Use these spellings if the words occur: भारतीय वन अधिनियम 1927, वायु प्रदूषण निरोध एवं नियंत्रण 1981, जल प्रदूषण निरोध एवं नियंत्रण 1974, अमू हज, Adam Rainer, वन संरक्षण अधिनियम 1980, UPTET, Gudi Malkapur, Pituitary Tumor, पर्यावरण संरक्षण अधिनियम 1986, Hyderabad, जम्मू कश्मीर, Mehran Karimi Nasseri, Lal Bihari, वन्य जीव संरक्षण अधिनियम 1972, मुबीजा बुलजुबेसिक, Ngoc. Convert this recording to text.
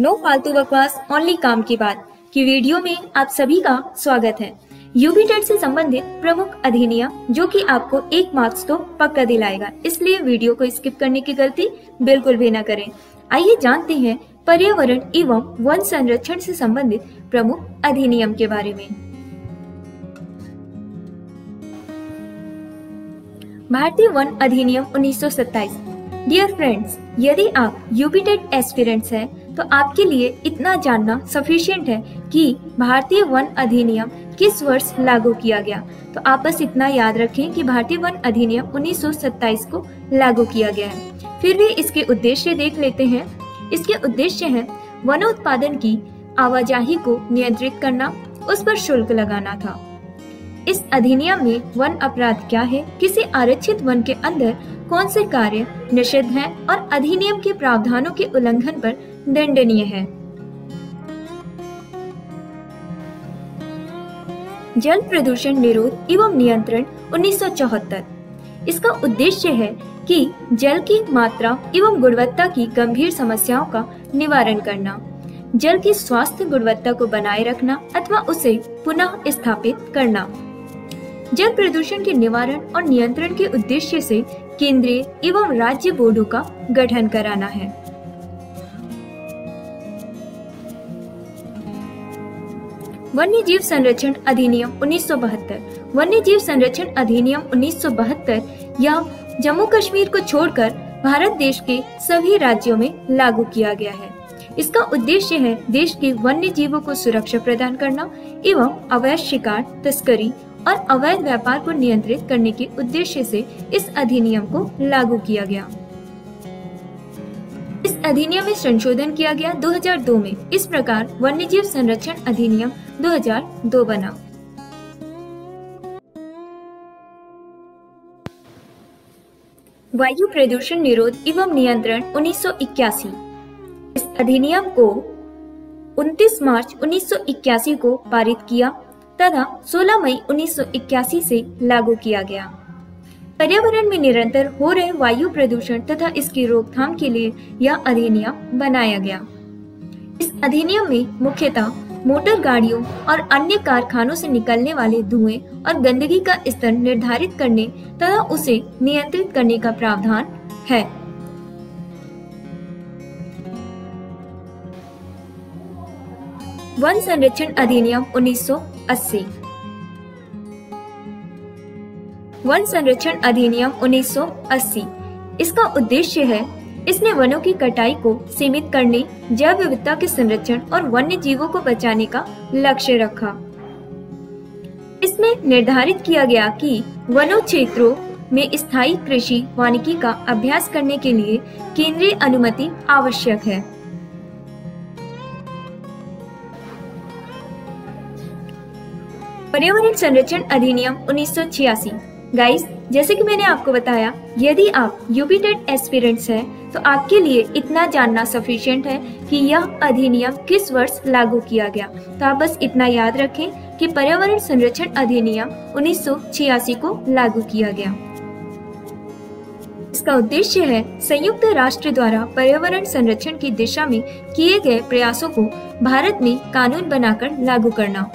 No फालतू बकवास, only काम की बात की वीडियो में आप सभी का स्वागत है। यूपीटेट से संबंधित प्रमुख अधिनियम जो कि आपको एक मार्क्स तो पक्का दिलाएगा, इसलिए वीडियो को स्किप करने की गलती बिल्कुल भी न करें। आइए जानते हैं पर्यावरण एवं वन संरक्षण से संबंधित प्रमुख अधिनियम के बारे में। भारतीय वन अधिनियम 1927। डियर फ्रेंड्स, यदि आप यूपीटेट एस्पिरेंट्स हैं तो आपके लिए इतना जानना सफिशिएंट है कि भारतीय वन अधिनियम किस वर्ष लागू किया गया। तो आप बस इतना याद रखें कि भारतीय वन अधिनियम 1927 को लागू किया गया है। फिर भी इसके उद्देश्य देख लेते हैं। इसके उद्देश्य हैं वनोत्पादन की आवाजाही को नियंत्रित करना, उस पर शुल्क लगाना था। इस अधिनियम में वन अपराध क्या है, किसी आरक्षित वन के अंदर कौन से कार्य निषिद्ध हैं और अधिनियम के प्रावधानों के उल्लंघन पर दंडनीय है। जल प्रदूषण निरोध एवं नियंत्रण 1974। इसका उद्देश्य है कि जल की मात्रा एवं गुणवत्ता की गंभीर समस्याओं का निवारण करना, जल की स्वास्थ्य गुणवत्ता को बनाए रखना अथवा उसे पुनः स्थापित करना। जल प्रदूषण के निवारण और नियंत्रण के उद्देश्य से केंद्रीय एवं राज्य बोर्डों का गठन कराना है। वन्य जीव संरक्षण अधिनियम 1972। वन्य जीव संरक्षण अधिनियम 1972 यह जम्मू कश्मीर को छोड़कर भारत देश के सभी राज्यों में लागू किया गया है। इसका उद्देश्य है देश के वन्य जीवों को सुरक्षा प्रदान करना एवं अवैध शिकार, तस्करी और अवैध व्यापार को नियंत्रित करने के उद्देश्य से इस अधिनियम को लागू किया गया। इस अधिनियम में संशोधन किया गया 2002 में। इस प्रकार वन्यजीव संरक्षण अधिनियम 2002 बना। वायु प्रदूषण निरोध एवं नियंत्रण 1981। इस अधिनियम को 29 मार्च 1981 को पारित किया तथा 16 मई 1981 से लागू किया गया। पर्यावरण में निरंतर हो रहे वायु प्रदूषण तथा इसकी रोकथाम के लिए यह अधिनियम बनाया गया। इस अधिनियम में मुख्यतः मोटर गाड़ियों और अन्य कारखानों से निकलने वाले धुएं और गंदगी का स्तर निर्धारित करने तथा उसे नियंत्रित करने का प्रावधान है। वन संरक्षण अधिनियम 1980। वन संरक्षण अधिनियम 1980 इसका उद्देश्य है, इसने वनों की कटाई को सीमित करने, जैव विविधता के संरक्षण और वन्य जीवों को बचाने का लक्ष्य रखा। इसमें निर्धारित किया गया कि वनों क्षेत्रों में स्थायी कृषि वानिकी का अभ्यास करने के लिए केंद्रीय अनुमति आवश्यक है। पर्यावरण संरक्षण अधिनियम 1986। गाइस, जैसे कि मैंने आपको बताया, यदि आप यूपीटेट एस्पिरेंट्स हैं तो आपके लिए इतना जानना सफिशिएंट है कि यह अधिनियम किस वर्ष लागू किया गया। तो आप बस इतना याद रखें कि पर्यावरण संरक्षण अधिनियम 1986 को लागू किया गया। इसका उद्देश्य है संयुक्त राष्ट्र द्वारा पर्यावरण संरक्षण की दिशा में किए गए प्रयासों को भारत में कानून बनाकर लागू करना।